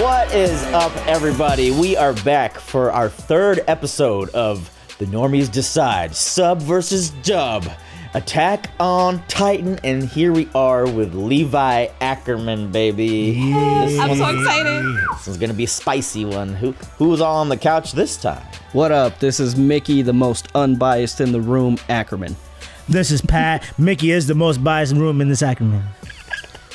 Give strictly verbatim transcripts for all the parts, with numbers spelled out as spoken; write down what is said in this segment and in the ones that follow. What is up, everybody? We are back for our third episode of The Normies Decide, Sub versus Dub, Attack on Titan, and here we are with Levi Ackerman, baby. Yes, I'm so excited. This is gonna be a spicy one. Who who's on the couch this time? What up? This is Mickey, the most unbiased in the room, Ackerman. This is Pat. Mickey is the most biased in the room in this Ackerman.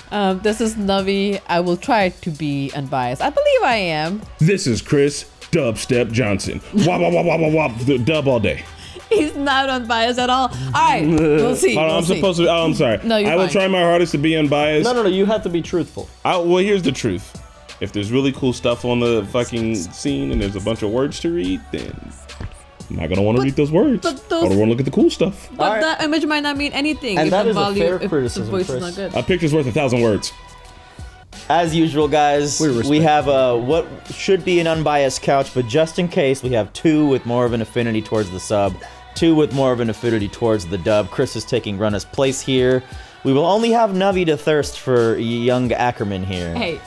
Um, this is Navi. I will try to be unbiased. I believe I am. This is Chris Dubstep Johnson. Wop, wop, wop, wop, wop, wop, the dub all day. He's not unbiased at all. All right, we'll see. Hold on, we'll I'm see. supposed to. Oh, I'm sorry. No, you're I fine. will try my hardest to be unbiased. No, no, no. You have to be truthful. I, well, here's the truth. If there's really cool stuff on the fucking scene and there's a bunch of words to read, then I'm not gonna want to read those words. But those, I don't want to look at the cool stuff. But right. that image might not mean anything. And if that is value, a fair if criticism. Voice is not good. A picture's worth a thousand words. As usual, guys, we have a what should be an unbiased couch, but just in case, we have two with more of an affinity towards the sub, two with more of an affinity towards the dub. Chris is taking Runner's place here. We will only have Navi to thirst for young Ackerman here. Hey,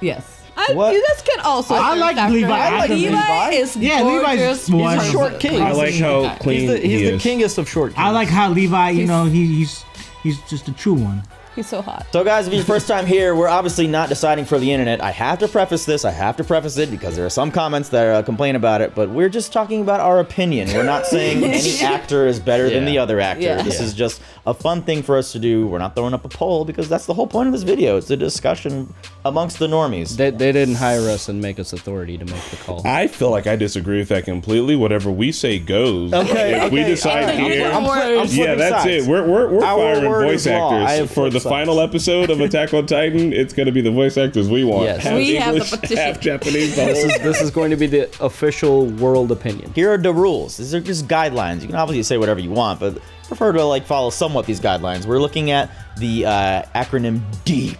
yes. I, you guys can also. I like Levi. I like Levi. Levi is yeah, Levi's he's a short king. I like how clean he's the, he's he the kingest of short kings. I like how Levi, you he's, know, he, he's he's just a true one. He's so hot. So guys, if you're first time here, we're obviously not deciding for the internet. I have to preface this. I have to preface it because there are some comments that uh, complain about it, but we're just talking about our opinion. We're not saying any actor is better yeah. than the other actor. Yeah. This yeah. is just a fun thing for us to do. We're not throwing up a poll because that's the whole point of this video. It's a discussion amongst the normies. They, they didn't hire us and make us authority to make the call. I feel like I disagree with that completely. Whatever we say goes. Okay. If okay. we decide okay. here. I'm, I'm, I'm yeah, that's sides. it. We're, we're, we're firing voice actors for the final episode of Attack on Titan. It's going to be the voice actors we want. Yes. Half we English, have the half Japanese. The this, is, this is going to be the official world opinion. Here are the rules. These are just guidelines. You can obviously say whatever you want, but prefer to like follow somewhat these guidelines. We're looking at the uh, acronym DEEP.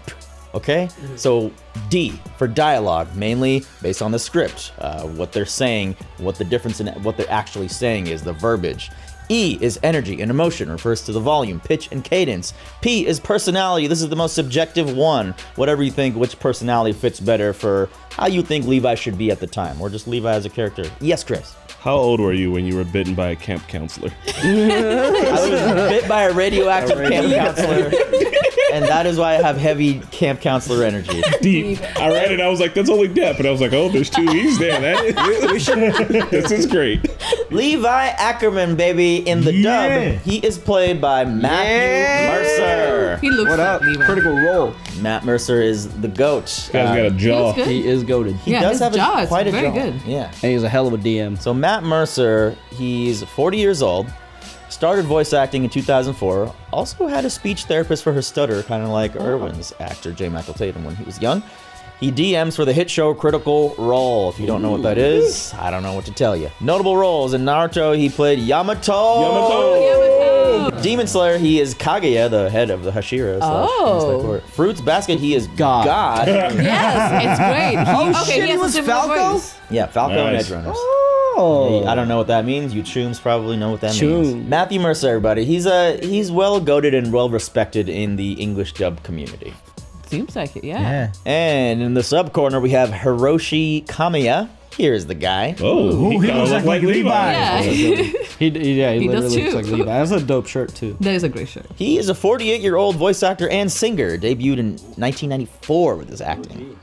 Okay, so D for dialogue, mainly based on the script, uh, what they're saying, what the difference in what they're actually saying is, the verbiage. E is energy and emotion, refers to the volume, pitch, and cadence. P is personality. This is the most subjective one. Whatever you think, which personality fits better for how you think Levi should be at the time, or just Levi as a character. Yes, Chris? How old were you when you were bitten by a camp counselor? I was bit by a radioactive a radio. camp counselor. And that is why I have heavy camp counselor energy. Deep. I read it. I was like, that's only depth. And I was like, oh, there's two E's there. That is, we should, this is great. Levi Ackerman, baby, in the yeah. dub. He is played by Matt yeah. Mercer. He looks what up? Levi. Critical Role. Matt Mercer is the GOAT. This guy's um, got a jaw. He, he is goated. He yeah, does his have jaw a, quite a very jaw. Good. Yeah. And he's a hell of a D M. So Matt Mercer, he's forty years old. Started voice acting in two thousand four, also had a speech therapist for her stutter, kind of like oh. Erwin's actor, J. Michael Tatum, when he was young. He D Ms for the hit show Critical Role. If you don't Ooh. know what that is, I don't know what to tell you. Notable roles in Naruto, he played Yamato. Yamato. Yamato. Demon Slayer, he is Kagaya, the head of the Hashira. Oh. Fruits Basket, he is God. God. Yes, it's great. Oh, okay, shit, he, he was Falco? Voice. Yeah, Falco nice. and Edge Runners. Oh. I don't know what that means. You chooms probably know what that Choom. means. Matthew Mercer, everybody. He's a he's well goated and well respected in the English dub community. Seems like it, yeah. yeah. And in the sub corner we have Hiroshi Kamiya. Here's the guy. Oh, he, he looks like, like Levi. Levi. Yeah, he, he, yeah, he, he literally looks like Levi. That's a dope shirt too. That is a great shirt. He is a forty-eight-year-old voice actor and singer. Debuted in nineteen ninety-four with his acting. Oh,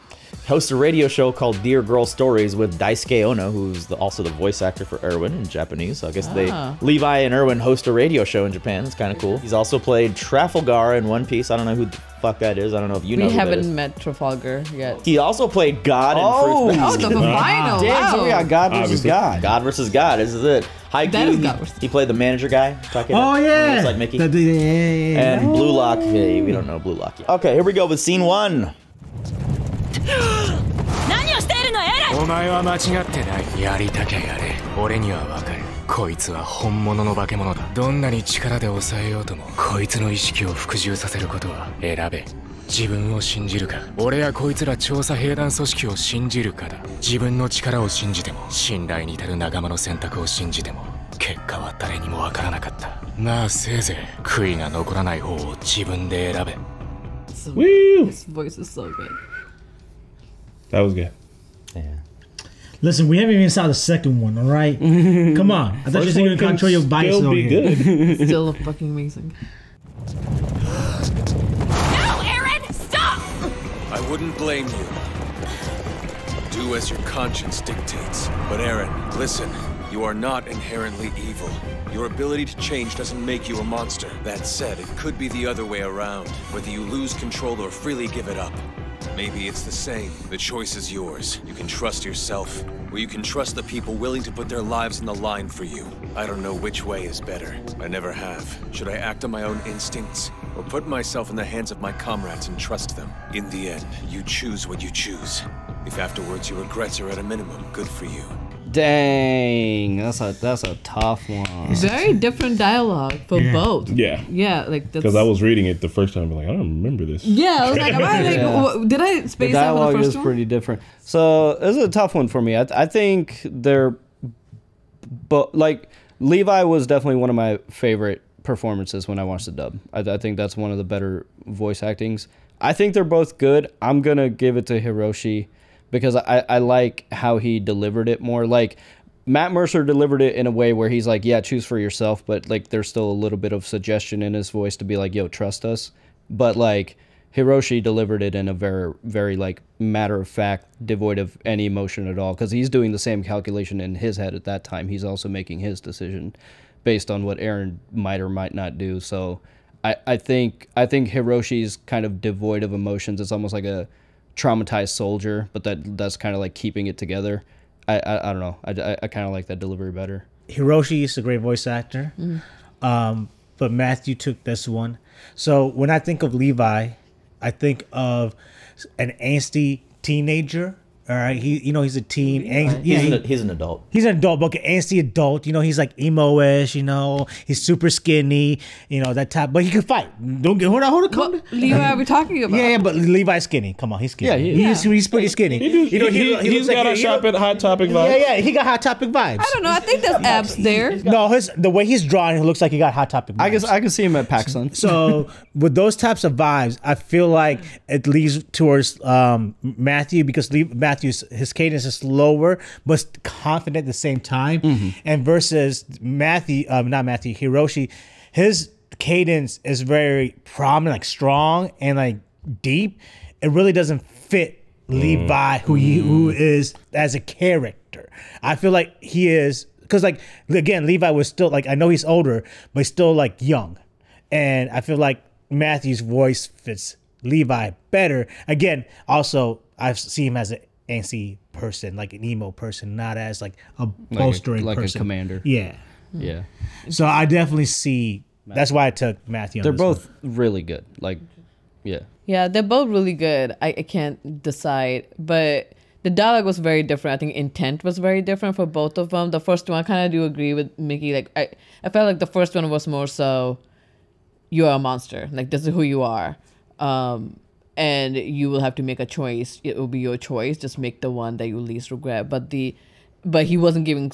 hosts a radio show called Dear Girl Stories with Daisuke Ono, who's the, also the voice actor for Erwin in Japanese. So I guess ah. they Levi and Erwin host a radio show in Japan. It's kind of cool. He's also played Trafalgar in One Piece. I don't know who the fuck that is. I don't know if you we know. We haven't met Trafalgar yet. He also played God oh. in Fruits Basket. Oh, the final! Wow. So we got God versus God. God versus God. This is it. Haikyuu, he, he played the manager guy. Oh, yeah. It's like Mickey. The, the, yeah, yeah, yeah. And Blue Lock. Hey, we don't know Blue Lock yet. Okay, here we go with scene one. Woo! His voice is so good. That was good. Yeah. Listen, we haven't even saw the second one, all right? Come on. I thought First you were going to control your bias on here. Good. Still fucking amazing. No, Eren, stop! I wouldn't blame you. Do as your conscience dictates. But Eren, listen. You are not inherently evil. Your ability to change doesn't make you a monster. That said, it could be the other way around. Whether you lose control or freely give it up. Maybe it's the same. The choice is yours. You can trust yourself, or you can trust the people willing to put their lives on the line for you. I don't know which way is better. I never have. Should I act on my own instincts, or put myself in the hands of my comrades and trust them? In the end, you choose what you choose. If afterwards your regrets are at a minimum, good for you. Dang, that's a that's a tough one. Very different dialogue for yeah. both. Yeah, yeah, like because I was reading it the first time, I'm like I don't remember this. Yeah, I was like, am I like yeah. what, did I space the out for the first one? Dialogue is pretty different. So this is a tough one for me. I I think they're, but like Levi was definitely one of my favorite performances when I watched the dub. I, I think that's one of the better voice actings. I think they're both good. I'm gonna give it to Hiroshi. Because I, I like how he delivered it more. Like, Matt Mercer delivered it in a way where he's like, yeah, choose for yourself. But, like, there's still a little bit of suggestion in his voice to be like, yo, trust us. But, like, Hiroshi delivered it in a very, very, like, matter-of-fact, devoid of any emotion at all. Because he's doing the same calculation in his head at that time. He's also making his decision based on what Eren might or might not do. So I, I think I think Hiroshi's kind of devoid of emotions. It's almost like a traumatized soldier, but that that's kind of like keeping it together. I I, I don't know. I, I, I kind of like that delivery better. Hiroshi is a great voice actor, mm. um, but Matthew took this one. So when I think of Levi, I think of an angsty teenager. All right, he you know he's a teen. Ang he's, yeah, an, he, he's an adult. He's an adult, but an angsty adult. You know, he's like emo-ish. You know, he's super skinny. You know that type, but he can fight. Don't get hold on, hold on. What Levi are we talking about? Yeah, yeah, but Levi's skinny. Come on, he's skinny. Yeah, he is. He's, he's pretty skinny. He, he, you know, he, he, he's like, got a shop at Hot Topic vibes. Yeah, yeah, he got Hot Topic vibes. I don't know. I think there's abs there. He's, he's no, his the way he's drawn, it looks like he got Hot Topic vibes. I guess I can see him at PacSun. So with those types of vibes, I feel like it leads towards um, Matthew because Levi. Matthew's, his cadence is slower, but confident at the same time. Mm-hmm. And versus Matthew, um, not Matthew, Hiroshi, his cadence is very prominent, like strong and like deep. It really doesn't fit mm. Levi, who he who is as a character. I feel like he is, because like, again, Levi was still like, I know he's older, but he's still like young. And I feel like Matthew's voice fits Levi better. Again, also, I've seen him as an angsty person, like an emo person, not as like a bolstering like a, like person. Like a commander. Yeah. Yeah. So I definitely see, Matthew. That's why I took Matthew on They're both one. Really good. Like, yeah. Yeah, they're both really good. I, I can't decide, but the dialogue was very different. I think intent was very different for both of them. The first one, I kind of do agree with Mickey. Like, I, I felt like the first one was more so, you're a monster. Like, this is who you are. Um... And you will have to make a choice. It will be your choice. Just make the one that you least regret. But the, but he wasn't giving.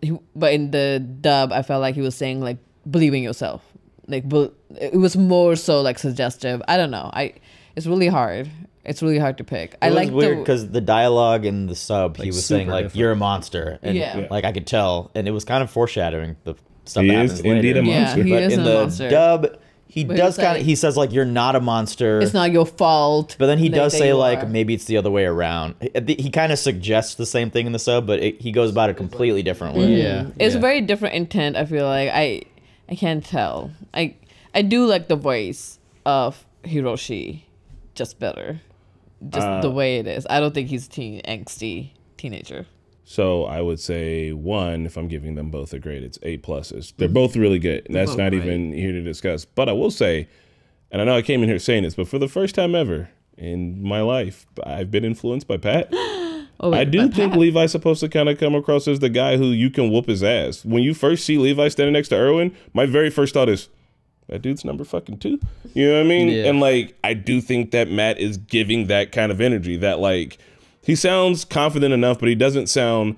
He, but in the dub, I felt like he was saying like believe in yourself. Like it was more so like suggestive. I don't know. I. It's really hard. It's really hard to pick. It I like weird because the dialogue in the sub, like he was saying like different. You're a monster, and yeah. like I could tell, and it was kind of foreshadowing the stuff. He that is indeed later. A monster. Yeah, he but is in a the monster. Dub. He but does kind of, like, he says, like, you're not a monster. It's not your fault. But then he does say, like, are. Maybe it's the other way around. He, he kind of suggests the same thing in the sub, but it, he goes about it completely different way. Mm. Yeah. It's yeah. very different intent, I feel like. I I can't tell. I, I do like the voice of Hiroshi just better. Just uh, the way it is. I don't think he's teen angsty teenager. So I would say one, if I'm giving them both a grade, it's A pluses. They're both really good. And that's not even here to discuss. But I will say, and I know I came in here saying this, but for the first time ever in my life, I've been influenced by Pat. Oh, wait, I do think Pat? Levi's supposed to kind of come across as the guy who you can whoop his ass. When you first see Levi standing next to Erwin, my very first thought is, that dude's number fucking two. You know what I mean? Yeah. And like, I do think that Matt is giving that kind of energy that like, he sounds confident enough, but he doesn't sound...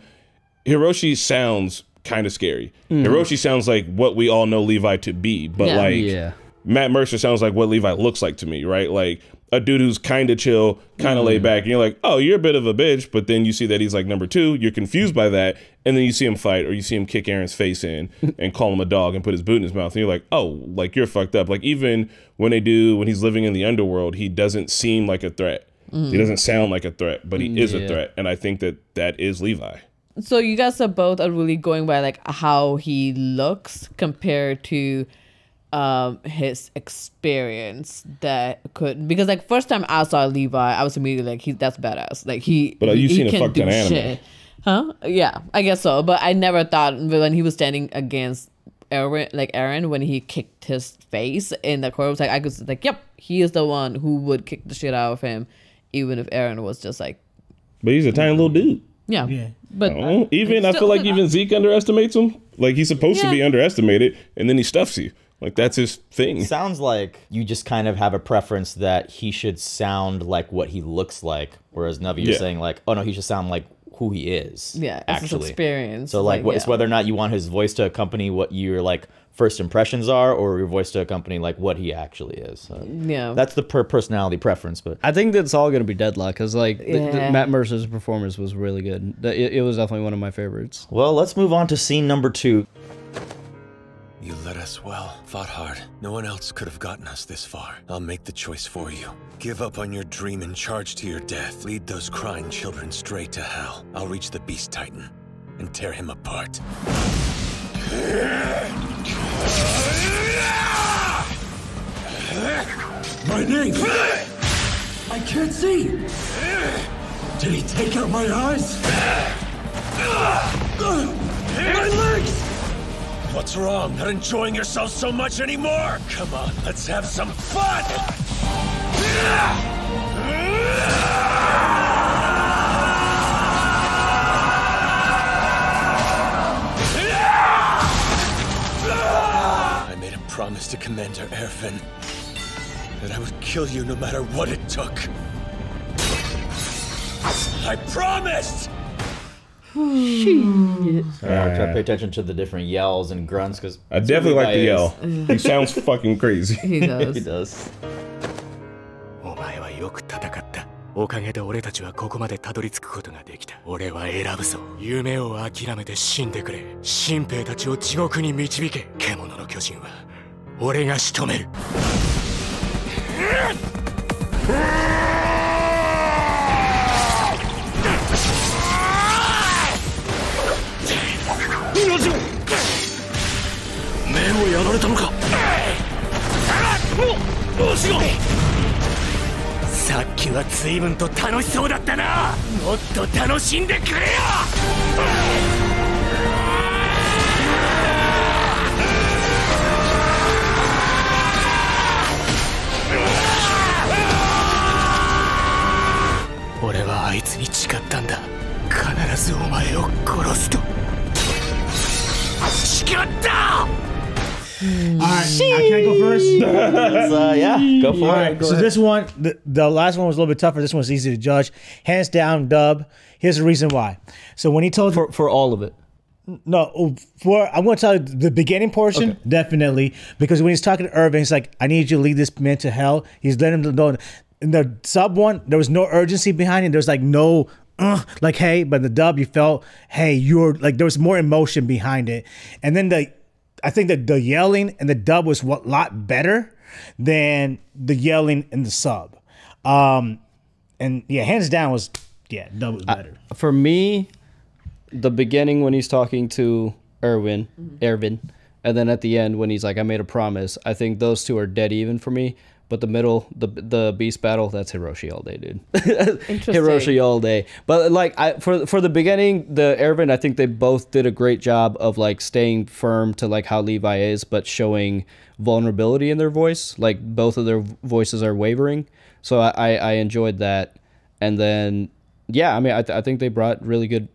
Hiroshi sounds kind of scary. Mm. Hiroshi sounds like what we all know Levi to be, but yeah, like yeah. Matt Mercer sounds like what Levi looks like to me, right? Like a dude who's kind of chill, kind of mm. laid back, and you're like, oh, you're a bit of a bitch, but then you see that he's like number two, you're confused by that, and then you see him fight, or you see him kick Eren's face in and call him a dog and put his boot in his mouth, and you're like, oh, like, you're fucked up. Like, even when they do, when he's living in the underworld, he doesn't seem like a threat. Mm. He doesn't sound like a threat, but he yeah. is a threat, and I think that that is Levi. So you guys are both are really going by, like, how he looks compared to... um his experience that could, because like first time I saw Levi, I was immediately like, he that's badass, like he but you've he seen a fuck ton of anime shit. Huh yeah, I guess so, but I never thought when he was standing against Eren, like Eren when he kicked his face in the corner, was like I could like yep, he is the one who would kick the shit out of him even if Eren was just like, but he's a tiny little dude. Yeah, yeah. But no, uh, even still, I feel like even Zeke underestimates him. Like he's supposed yeah. to be underestimated, and then he stuffs you. Like, that's his thing. Sounds like you just kind of have a preference that he should sound like what he looks like, whereas Navi, you're yeah. saying, like, oh, no, he should sound like who he is. Yeah, actually. It's his experience. So, like, like yeah. it's whether or not you want his voice to accompany what your, like, first impressions are, or your voice to accompany, like, what he actually is. So yeah. That's the per personality preference, but... I think that's all going to be Deadlock, because, like, yeah. the, the Matt Mercer's performance was really good. It, it was definitely one of my favorites. Well, let's move on to scene number two. You led us well, fought hard. No one else could have gotten us this far. I'll make the choice for you. Give up on your dream and charge to your death. Lead those crying children straight to hell. I'll reach the Beast Titan and tear him apart. My name! I can't see! Did he take out my eyes? My legs! What's wrong? Not enjoying yourself so much anymore? Come on, let's have some fun! I made a promise to Commander Erwin that I would kill you no matter what it took. I promised! Shit. Sorry, I'm trying to pay attention to the different yells and grunts because I definitely like the yell. He sounds fucking crazy. He does. He does. All right, I can I go first? uh, yeah, go for All it. Right, go so ahead. This one, the, the last one was a little bit tougher. This one's easy to judge. Hands down, Dub. Here's the reason why. So when he told for, for all of it. No, for I'm going to tell you the beginning portion, okay. definitely, because when he's talking to Erwin, he's like, "I need you to lead this man to hell." He's letting him know. In the sub one, there was no urgency behind it. There's like no. Uh, like hey, but the Dub, you felt hey, you're like there was more emotion behind it, and then the, I think that the yelling and the Dub was a lot better than the yelling and the sub, um, and yeah, hands down was yeah, Dub was better I, for me. The beginning when he's talking to Erwin, mm-hmm. Erwin, and then at the end when he's like, "I made a promise." I think those two are dead even for me. But the middle, the the beast battle, that's Hiroshi all day, dude. Hiroshi all day. But like I for for the beginning, the Erwin, I think they both did a great job of like staying firm to like how Levi is, but showing vulnerability in their voice. Like both of their voices are wavering. So I I, I enjoyed that. And then yeah, I mean I th I think they brought really good.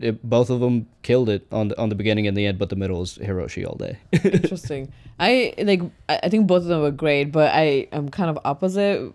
It, both of them killed it on the, on the beginning and the end, but the middle is Hiroshi all day. Interesting. I like. I think both of them were great, but I am kind of opposite.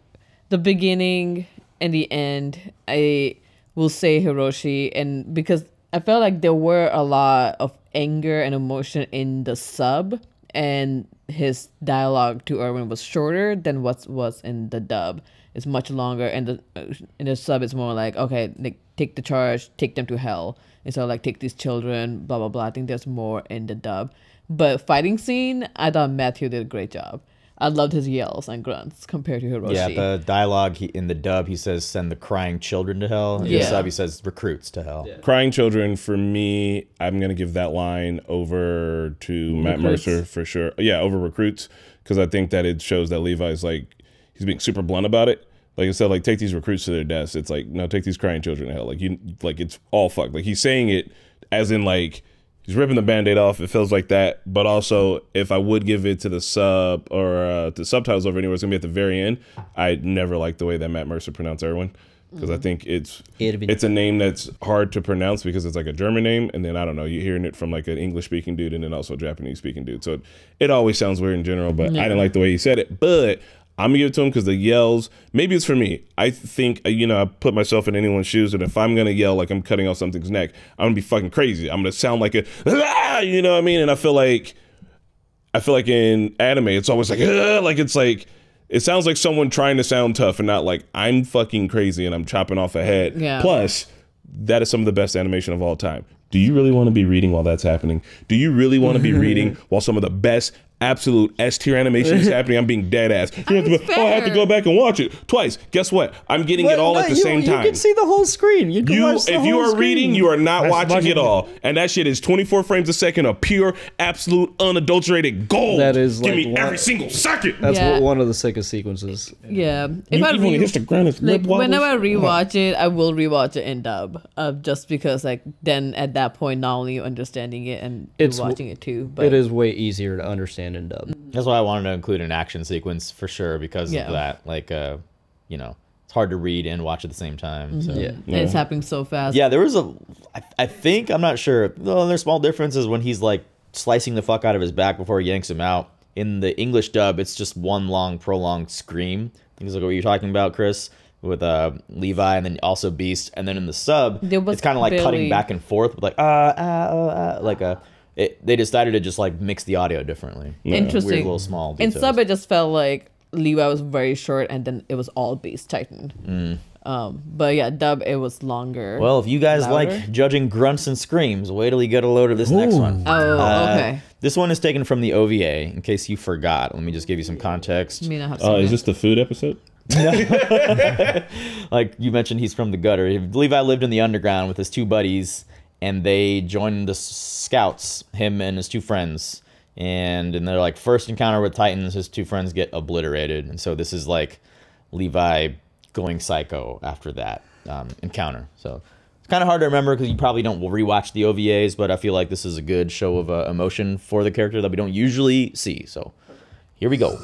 The beginning and the end, I will say Hiroshi, and because I felt like there were a lot of anger and emotion in the sub, and his dialogue to Erwin was shorter than what was in the dub. is much longer, and the in the sub it's more like, okay, like, take the charge, take them to hell, and so like take these children, blah blah blah. I think there's more in the dub, but fighting scene, I thought Matthew did a great job. I loved his yells and grunts compared to Hiroshi. Yeah, the dialogue he, in the dub, he says, send the crying children to hell. In yeah. the sub, he says, recruits to hell. Yeah. Crying children, for me, I'm going to give that line over to recruits. Matt Mercer, for sure. Yeah, over recruits, because I think that it shows that Levi's like, he's being super blunt about it. Like I said, like, take these recruits to their deaths. It's like, no, take these crying children to hell. Like, you, like it's all fucked. Like, he's saying it as in, like, he's ripping the Band-Aid off. It feels like that. But also, if I would give it to the sub or uh, the subtitles over anywhere, it's going to be at the very end. I never liked the way that Matt Mercer pronounced Erwin, because mm-hmm. I think it's it's a name that's hard to pronounce because it's like a German name. And then, I don't know, you're hearing it from like an English-speaking dude and then also a Japanese-speaking dude. So it, it always sounds weird in general, but yeah. I didn't like the way he said it. But I'm going to give it to him because the yells, maybe it's for me. I think, you know, I put myself in anyone's shoes, and if I'm going to yell like I'm cutting off something's neck, I'm going to be fucking crazy. I'm going to sound like a, ah! You know what I mean? And I feel like, I feel like in anime, it's always like, ah! Like it's like, it sounds like someone trying to sound tough and not like, I'm fucking crazy and I'm chopping off a head. Yeah. Plus, that is some of the best animation of all time. Do you really want to be reading while that's happening? Do you really want to be reading while some of the best absolute S-tier animation is happening? I'm being dead ass. You have to go, oh, I have to go back and watch it twice. Guess what? I'm getting what, it all no, at the you, same time. You can see the whole screen. You can you, watch the If whole you are screen. Reading, you are not watching, watching it all. And that shit is twenty-four frames a second of pure, absolute, unadulterated gold. That is like Give me one, every single second. That's yeah. one of the sickest sequences. Yeah. If you, I re the like, whenever I rewatch it, I will rewatch it in dub, uh, just because like then at that point, not only you're understanding it and it's, you're watching it too. But it is way easier to understand. And dub. That's why I wanted to include an action sequence for sure, because yeah. of that. Like, uh, you know, it's hard to read and watch at the same time. So. Mm-hmm. yeah. yeah, it's happening so fast. Yeah, there was a, I, I think, I'm not sure. Well, there's small differences when he's like slicing the fuck out of his back before he yanks him out. In the English dub, it's just one long, prolonged scream. Things like what you're talking about, Chris, with uh, Levi and then also Beast. And then in the sub, it's kind of like barely... cutting back and forth, with like, uh, uh, uh, uh, like a. It, they decided to just like mix the audio differently. Yeah. Interesting. Weird little small details. In sub, it just felt like Levi was very short, and then it was all Beast Titan. Mm. Um, but yeah, dub, it was longer. Well, if you guys louder. like judging grunts and screams, wait till you get a load of this Ooh. next one. Oh, uh, okay. This one is taken from the O V A, in case you forgot. Let me just give you some context. You may not have seen uh, is it. this the food episode? Like you mentioned, he's from the gutter. Levi lived in the underground with his two buddies, and they joined the scouts, him and his two friends. And in their like first encounter with Titans, his two friends get obliterated. And so this is like Levi going psycho after that um, encounter. So it's kind of hard to remember because you probably don't rewatch the O V As, but I feel like this is a good show of uh, emotion for the character that we don't usually see. So here we go.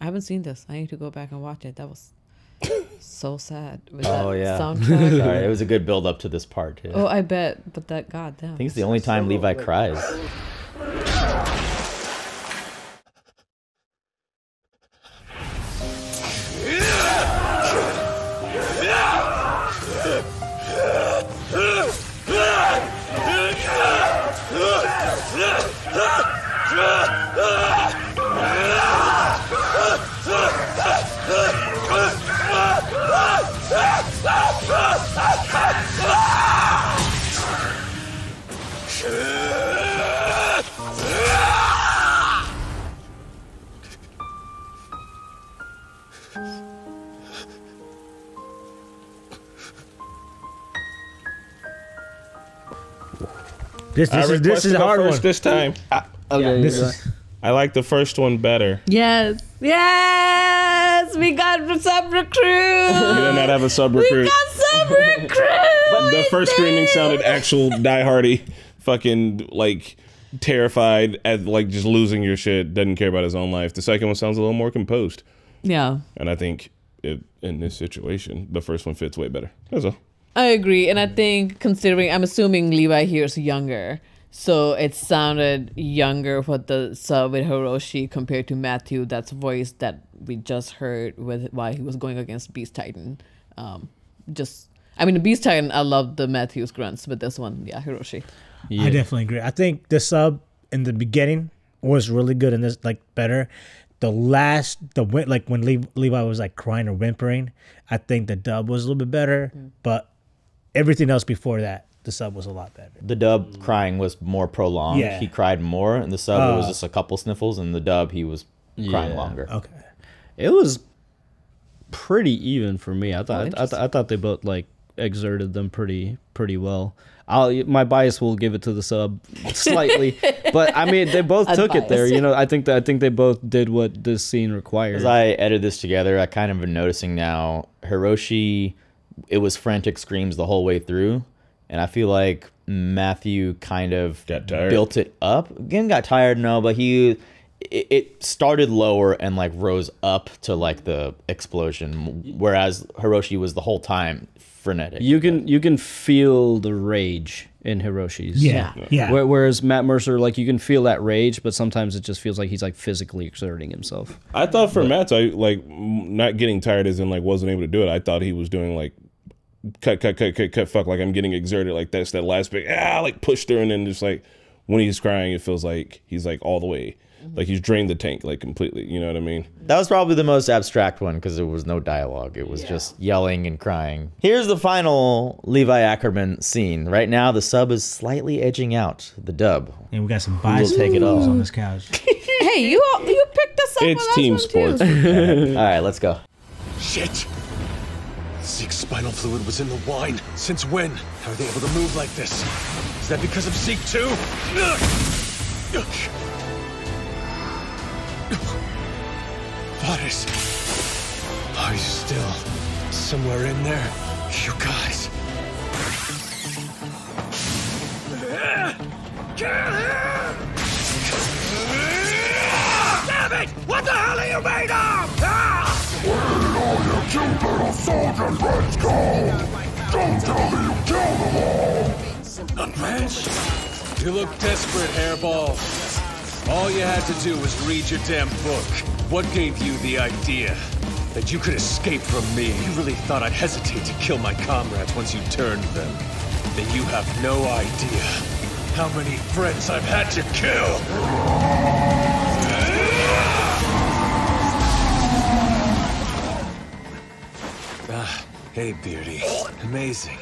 I haven't seen this. I need to go back and watch it. That was so sad. With oh, that yeah. soundtrack. Sorry, it was a good build up to this part. Yeah. Oh, I bet. But that, goddamn. I think it's the only so time Levi good. cries. This, this I is this is a hard one. This time, I, okay, yeah, this is, I like the first one better. Yes, yes, we got the sub recruit. We did not have a sub recruit. We got sub recruit. The first screaming sounded actual Die Hardy. fucking like terrified at like just losing your shit, doesn't care about his own life. The second one sounds a little more composed. Yeah. And I think it, in this situation, the first one fits way better. That's all. I agree. And I think considering, I'm assuming Levi here is younger, so it sounded younger for the sub with Hiroshi compared to Matthew. That's voice that we just heard with why he was going against Beast Titan. Um, just, I mean, the Beast Titan, I love the Matthew's grunts, but this one, yeah, Hiroshi. Yeah. I definitely agree. I think the sub in the beginning was really good and this like better. The last, the like when Le Levi was like crying or whimpering, I think the dub was a little bit better, mm. but everything else before that, the sub was a lot better. The dub crying was more prolonged. Yeah. He cried more, and the sub uh, it was just a couple sniffles, and the dub he was crying yeah. longer. Okay, it was pretty even for me. I thought oh, I, th I thought they both like exerted them pretty pretty well. I'll my bias will give it to the sub slightly, but I mean they both took it there. You know, I think that I think they both did what this scene required. As I edit this together, I kind of been noticing now Hiroshi, it was frantic screams the whole way through. And I feel like Matthew kind of got tired. built it up. Again, got tired, no, but he it, it started lower and like rose up to like the explosion. Whereas Hiroshi was the whole time frenetic. You can you can feel the rage in Hiroshi's. Yeah, yeah. yeah. Where, whereas Matt Mercer, like you can feel that rage, but sometimes it just feels like he's like physically exerting himself. I thought for Matt's, I like not getting tired as in like wasn't able to do it. I thought he was doing like. Cut, cut, cut, cut, cut, fuck, like I'm getting exerted, like that's that last bit, ah, like pushed through, and then just like, when he's crying, it feels like he's like all the way, like he's drained the tank, like completely, you know what I mean? That was probably the most abstract one, because there was no dialogue, it was yeah. just yelling and crying. Here's the final Levi Ackerman scene. Right now, the sub is slightly edging out the dub. And we got some bias take it off on this couch. Hey, you all, you picked us up It's team sports. all, right. all right, let's go. Shit! Zeke's spinal fluid was in the wine. Since when are they able to move like this? Is that because of Zeke too? Varys, are you still somewhere in there? You guys. Kill him! Damn it! What the hell are you made of? Ah! You little soldiers, let's go! Don't tell me you killed them all! Unmatched? You look desperate, Hairball. All you had to do was read your damn book. What gave you the idea that you could escape from me? You really thought I'd hesitate to kill my comrades once you turned them. Then you have no idea how many friends I've had to kill! Hey, Beardy. Amazing.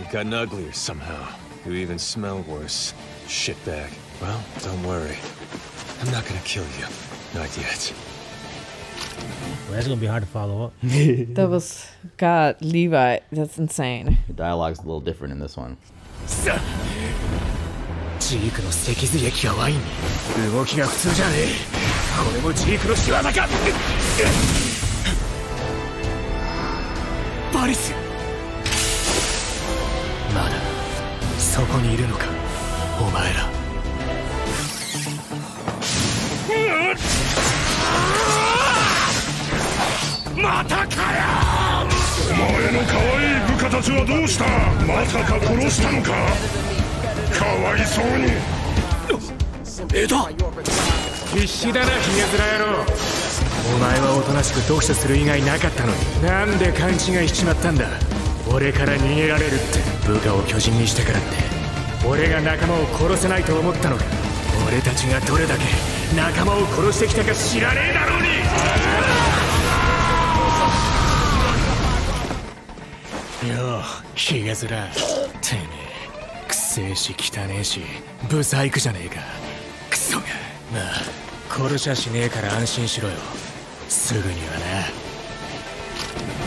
You've gotten uglier somehow. You even smell worse. Shitbag. Well, don't worry. I'm not gonna kill you. Not yet. Well, that's gonna be hard to follow up. That was... God, Levi. That's insane. The dialogue's a little different in this one. Varys!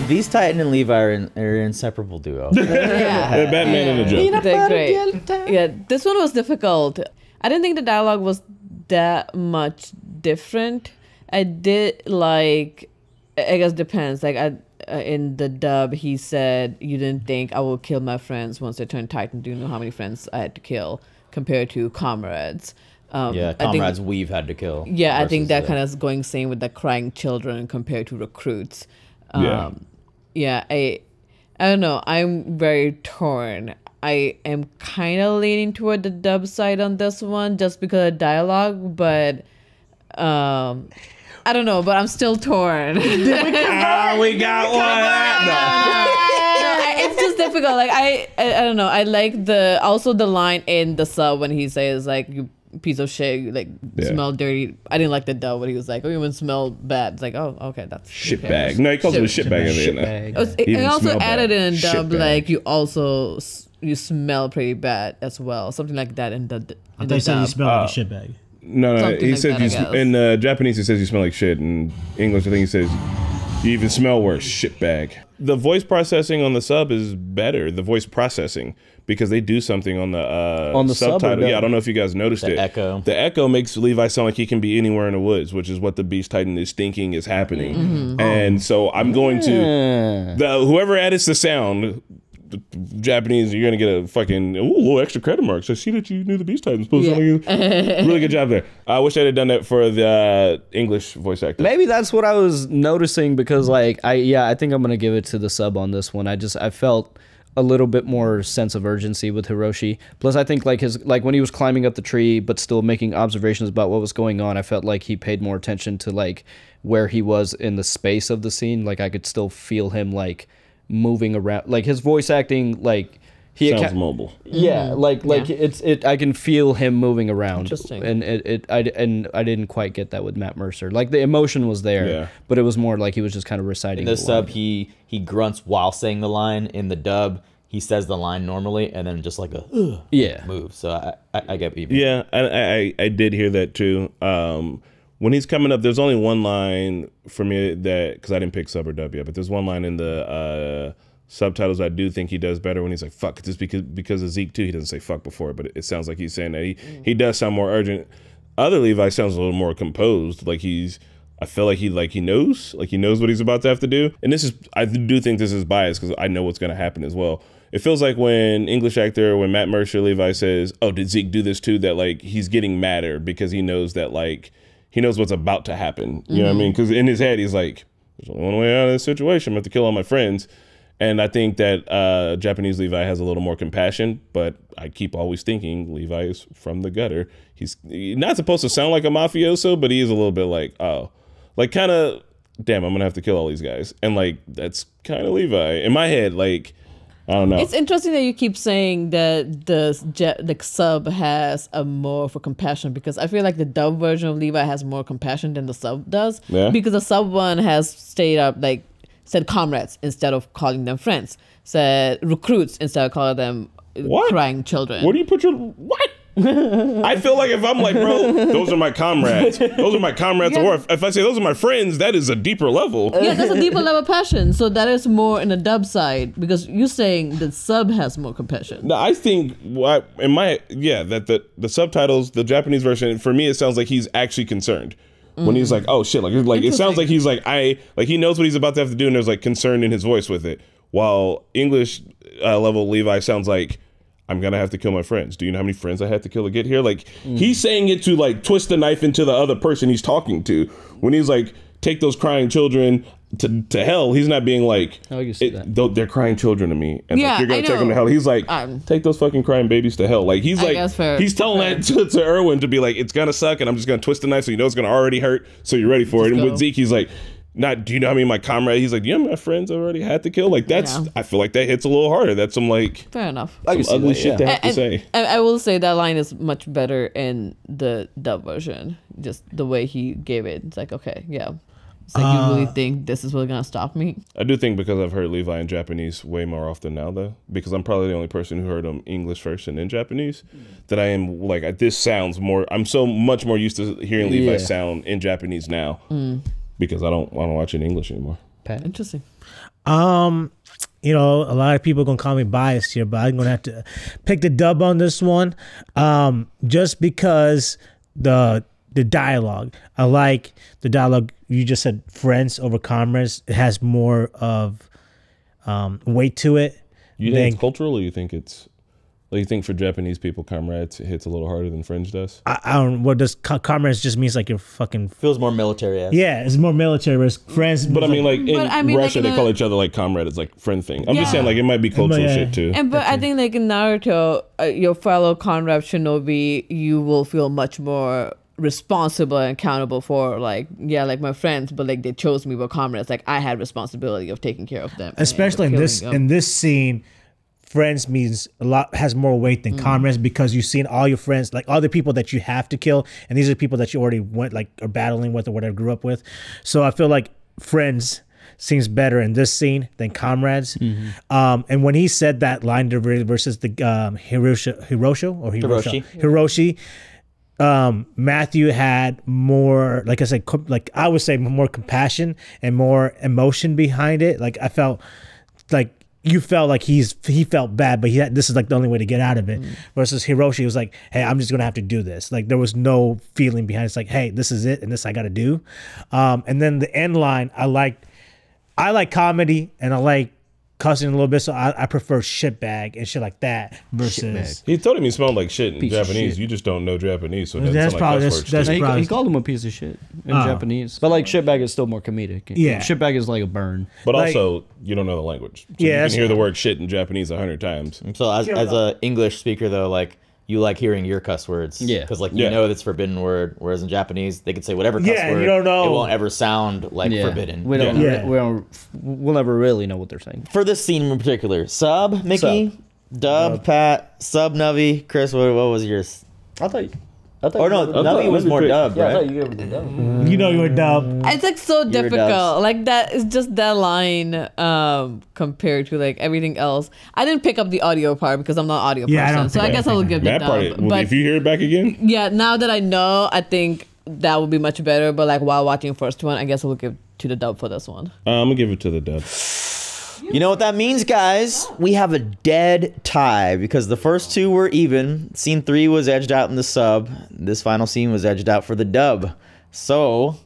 Beast Titan and Levi are an inseparable duo. Yeah. Yeah. Batman and a They're great. Yeah, this one was difficult. I didn't think the dialogue was that much different. I did like, I guess depends. Like I, uh, in the dub, he said, "You didn't think I will kill my friends once they turned Titan. Do you know how many friends I had to kill?" compared to comrades. Um, yeah, comrades I think, we've had to kill. Yeah, I think that the... kind of is going same with the crying children compared to recruits. Um, yeah. Yeah, I, I don't know. I'm very torn. I am kind of leaning toward the dub side on this one just because of dialogue, but um, I don't know, but I'm still torn. Ah, we got one. It's just difficult. Like I, I, I don't know. I like the also the line in the sub when he says like, "You piece of shit, you like yeah. smell dirty." I didn't like the dub when he was like, "Oh, you even smell bad." It's like, oh, okay, that's shit bag. No, he calls shit, him a shit bag. Shit bag. It, it, it also added bad. in dub like you also you smell pretty bad as well, something like that in the. In I thought you said you smell uh, like a shit bag. No, no, he like says that, you in uh, Japanese he says you smell like shit. In English, I think he says you even smell worse, shit bag. The voice processing on the sub is better. The voice processing because they do something on the uh, on the subtitle. Sub yeah, I don't know if you guys noticed the it. The echo. The echo makes Levi sound like he can be anywhere in the woods, which is what the Beast Titan is thinking is happening. Mm-hmm. And so I'm going yeah. to the whoever edits the sound. The Japanese, you're gonna get a fucking ooh, little extra credit marks. I see that you knew the Beast Titan. Yeah. Really good job there. I wish I'd have done that for the uh, English voice actor. Maybe that's what I was noticing because, like, I yeah, I think I'm gonna give it to the sub on this one. I just I felt a little bit more sense of urgency with Hiroshi. Plus, I think like his like when he was climbing up the tree, but still making observations about what was going on. I felt like he paid more attention to like where he was in the space of the scene. Like I could still feel him like. moving around, like his voice acting, like he sounds mobile. Yeah, like like yeah. it's it. I can feel him moving around. Interesting. And it, it I and I didn't quite get that with Matt Mercer. Like the emotion was there, yeah. but it was more like he was just kind of reciting. In the, the sub, line. he he grunts while saying the line. In the dub, he says the line normally, and then just like a Ugh, yeah move. So I I, I get what you mean. Yeah, I, I I did hear that too. Um, when he's coming up, there's only one line for me that, because I didn't pick sub or dub yet, but there's one line in the uh, subtitles I do think he does better when he's like, fuck, just because because of Zeke too. He doesn't say fuck before, but it sounds like he's saying that. He, mm. he does sound more urgent. Other Levi sounds a little more composed, like he's, I feel like he like he knows, like he knows what he's about to have to do. And this is, I do think this is biased because I know what's gonna happen as well. It feels like when English actor, when Matt Mercer, Levi says, oh, did Zeke do this too? That like, he's getting madder because he knows that like, he knows what's about to happen. You know what I mean? Because in his head, he's like, there's only one way out of this situation. I'm going to have to kill all my friends. And I think that uh, Japanese Levi has a little more compassion, but I keep always thinking Levi is from the gutter. He's not supposed to sound like a mafioso, but he is a little bit like, oh, like kind of, damn, I'm going to have to kill all these guys. And like, that's kind of Levi. In my head, like, I don't know. It's interesting that you keep saying that the, the sub has a more for compassion because I feel like the dub version of Levi has more compassion than the sub does. Yeah. Because the sub one has stayed up, like said comrades instead of calling them friends, said recruits instead of calling them what? crying children. What do you put your... What? I feel like if I'm like, bro, those are my comrades. Those are my comrades. Yeah. Or if, if I say those are my friends, that is a deeper level. Yeah, that's a deeper level of passion. So that is more in the dub side because you're saying the sub has more compassion. No, I think what in my yeah that the the subtitles, the Japanese version, for me it sounds like he's actually concerned. Mm. When he's like, oh shit, like like it sounds like he's like I like he knows what he's about to have to do, and there's like concern in his voice with it. While English uh, level Levi sounds like, I'm gonna have to kill my friends. Do you know how many friends I had to kill to get here? Like mm. he's saying it to like twist the knife into the other person he's talking to. When he's like, take those crying children to, to hell, he's not being like, oh, you see it, that. they're crying children to me, and yeah, like, you're gonna I take know. them to hell. He's like, um, take those fucking crying babies to hell. Like he's I like, for, he's telling that to, to Erwin to be like, it's gonna suck, and I'm just gonna twist the knife so you know it's gonna already hurt, so you're ready for it. And go. with Zeke, he's like, not. Do you know how many of my comrades? He's like, do you know how many friends I've already had to kill? Like that's. Yeah. I feel like that hits a little harder. That's some like. Fair enough. Some ugly that, shit yeah. to have I, to I, say. I, I will say that line is much better in the dub version. Just the way he gave it. It's like okay, yeah. It's like uh, you really think this is what's gonna stop me? I do think because I've heard Levi in Japanese way more often now though, because I'm probably the only person who heard him English first and in Japanese, that I am like this sounds more. I'm so much more used to hearing Levi yeah. sound in Japanese now. Mm. Because I don't want to watch it in English anymore. Pat? Interesting. Um, you know, a lot of people are going to call me biased here, but I'm going to have to pick the dub on this one um, just because the the dialogue. I like the dialogue. You just said friends over comrades. It has more of um, weight to it. You think it's cultural or you think it's Like, you think for Japanese people, comrades hits a little harder than French does? I, I don't. What does comrades just means? Like you're fucking feels more military. Ass. Yeah, it's more military. Whereas friends, but I mean, like, like in I mean, Russia, like in they the, call each other like comrade. It's like friend thing. I'm yeah. just saying, like, it might be cultural yeah. shit too. And but I think like in Naruto, uh, your fellow comrade shinobi, you will feel much more responsible and accountable for, like, yeah, like my friends, but like they chose me, but comrades, like I had responsibility of taking care of them. Especially in this them. in this scene. Friends means a lot, has more weight than mm. comrades, because you've seen all your friends, like all the people that you have to kill, and these are people that you already went, like, are battling with or whatever, grew up with. So I feel like friends seems better in this scene than comrades. Mm-hmm. um, and when he said that line versus the um, Hiroshi, Hiroshi or Hiroshi, Hiroshi, Hiroshi um, Matthew had more, like I said, like I would say more compassion and more emotion behind it. Like I felt like. You felt like he's he felt bad, but he had, this is like the only way to get out of it. Mm. Versus Hiroshi was like, "Hey, I'm just gonna have to do this." Like there was no feeling behind it. It's like, "Hey, this is it, and this I gotta do." Um, and then the end line, I liked. I like comedy, and I like cussing a little bit, so I, I prefer shitbag and shit like that. Versus he told him he smelled like shit in piece Japanese. Shit. You just don't know Japanese, so it that's probably like that's, that's no, probably he, he called him a piece of shit in uh, Japanese. But like shitbag is still more comedic. Yeah, shitbag is like a burn. But like, also. You don't know the language. So yeah, you can hear the word shit in Japanese a hundred times. So as, as a English speaker, though, like you like hearing your cuss words. Yeah. Because like you yeah. know that's forbidden word, whereas in Japanese they could say whatever cuss yeah, word. Yeah, you don't know. It won't ever sound like yeah. forbidden. We don't. Yeah. We don't. We'll never really know what they're saying. For this scene in particular, sub Mickey, sub. Dub uh, Pat, sub Nubby, Chris. What, what was yours? I thought. You I thought or no, Nubby was more dubbed, yeah, right? You, dubbed. You know you were dubbed. It's like so you difficult. Like that is just that line um, compared to like everything else. I didn't pick up the audio part because I'm not an audio yeah, person, I don't so I guess I will give it that part. Well, if you hear it back again, yeah. Now that I know, I think that would be much better. But like while watching the first one, I guess I will give to the dub for this one. Uh, I'm gonna give it to the dub. You know what that means, guys? We have a dead tie because the first two were even. Scene three was edged out in the sub. This final scene was edged out for the dub. So,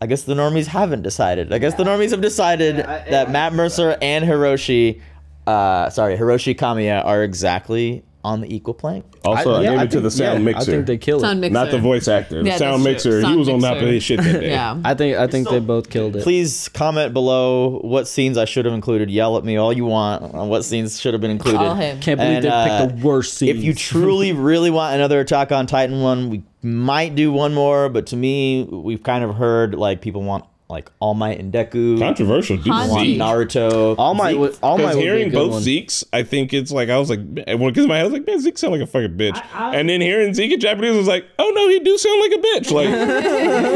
I guess the normies haven't decided. I guess the normies have decided that Matt Mercer and Hiroshi, uh, sorry, Hiroshi Kamiya are exactly on the equal plank. Also, I, yeah, I gave I it think, to the sound yeah, mixer. I think they killed sound it. Mixer. Not the voice actor. The yeah, sound mixer. Sound he was mixer. On top of his shit that day. yeah. I think I think so, they both killed it. Please comment below what scenes I should have included. Yell at me all you want on what scenes should have been included. All him. Can't believe and, they uh, picked the worst scenes. If you truly, really want another Attack on Titan one, we might do one more. But to me, we've kind of heard like people want like All Might and Deku, controversial, dude. Naruto, All Might, Zeke. All Might. Hearing both one. Zekes, I think it's like I was like, because my head was like, man, Zeke sound like a fucking bitch, I, I, and then hearing Zeke in Japanese was like, oh no, he do sound like a bitch. Like,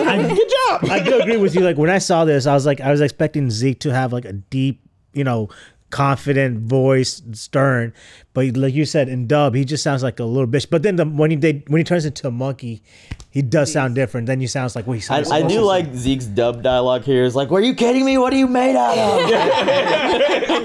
I, good job. I do agree with you. Like when I saw this, I was like, I was expecting Zeke to have like a deep, you know, confident voice, stern, but like you said in dub, he just sounds like a little bitch. But then the, when he they, when he turns into a monkey. He does sound different. Then you sounds like what he sounds. I, I do like Zeke's dub dialogue here. It's like, "Were you kidding me? What are you made out of?"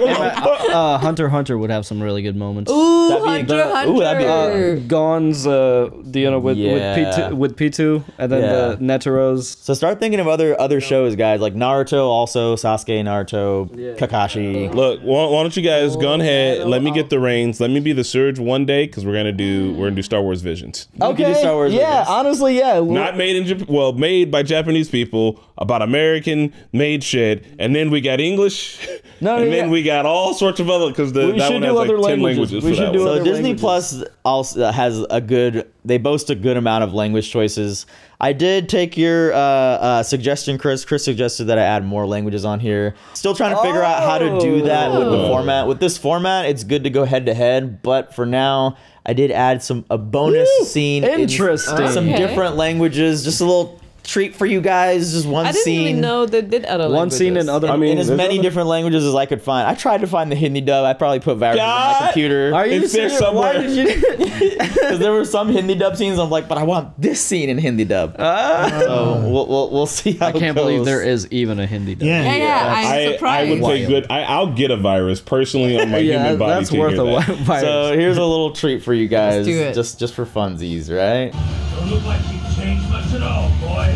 I, uh, Hunter Hunter would have some really good moments. Ooh, that'd be, Hunter the, Hunter. Ooh, that'd be uh, Gon's, uh, you know, with yeah. with P two, and then yeah. the Neteros. So start thinking of other other shows, guys, like Naruto, also Sasuke, Naruto, yeah. Kakashi. Look, why, why don't you guys oh, go ahead? Let me get the reins. Let me be the Surge one day, because we're gonna do we're gonna do Star Wars Visions. Okay, we do Star Wars yeah, Visions. honestly. Yeah, not made in Japan, well, made by Japanese people about American made shit, and then we got English, no, and yeah. then we got all sorts of other because that one has like ten languages. languages we should do so other Disney languages. Plus also has a good. They boast a good amount of language choices. I did take your uh, uh, suggestion, Chris. Chris suggested that I add more languages on here. Still trying to figure oh, out how to do that oh. with the format. With this format, it's good to go head to head, but for now. I did add some a bonus Ooh, scene, interesting, in some okay. different languages. Just a little treat for you guys. Just one scene. I didn't scene. Even know they did other one languages. Scene in other. I mean, in as many other... different languages as I could find. I tried to find the Hindi dub. I probably put viruses God! on my computer. Are you it's there somewhere? Because there were some Hindi dub scenes. I'm like, but I want this scene in Hindi dub. Uh, so we'll, we'll we'll see how. I can't it goes. believe there is even a Hindi dub. Yeah, yeah, yeah. I'm surprised. I, I would Wild. take good. I, I'll get a virus personally on my yeah, human body. That's to worth hear a that. virus. So here's a little treat for you guys, just just for funsies, right? Don't look like you changed much at all, boy.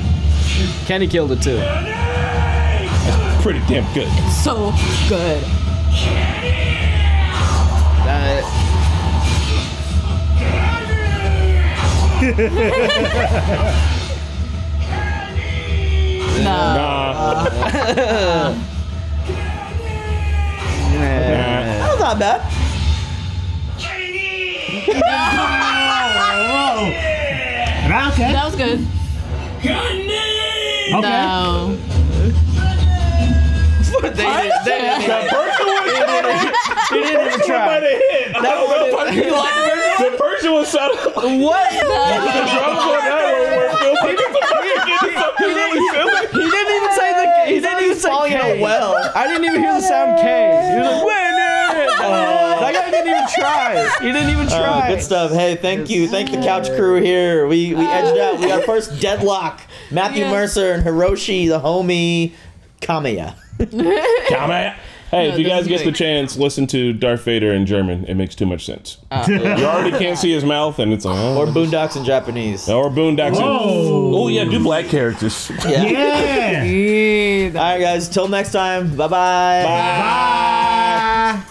Kenny killed it too. That's pretty damn good. It's so good. That Nah. Nah. Nah. That was not bad. Whoa, whoa. Okay. That was good. Okay. No. They did, they did. The person was The person was set up. What? The drums on that one were filthy. He didn't even say the. He didn't even say K. Well, I didn't even hear the sound K. He was like, winner. Uh, that guy didn't even try. He didn't even try. Uh, good stuff. Hey, thank you. Thank the couch crew here. We we edged out. We got our first deadlock. Matthew Mercer and Hiroshi, the homie, Kamiya. Kamiya. Hey, no, if you guys get the chance, listen to Darth Vader in German. It makes too much sense. Uh, you already can't see his mouth, and it's like... Oh. Or Boondocks in Japanese. Or Boondocks in... Oh, yeah, do black characters. Yeah. yeah. yeah. All right, guys, till next time. Bye-bye. Bye.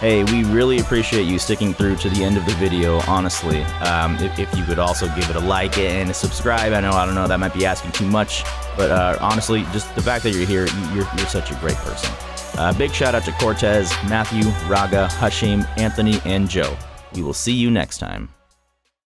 Hey, we really appreciate you sticking through to the end of the video, honestly. Um, if, if you could also give it a like and a subscribe. I know, I don't know, that might be asking too much. But uh, honestly, just the fact that you're here, you're, you're such a great person. Uh, big shout out to Cortez, Matthew, Raga, Hashim, Anthony, and Joe. We will see you next time.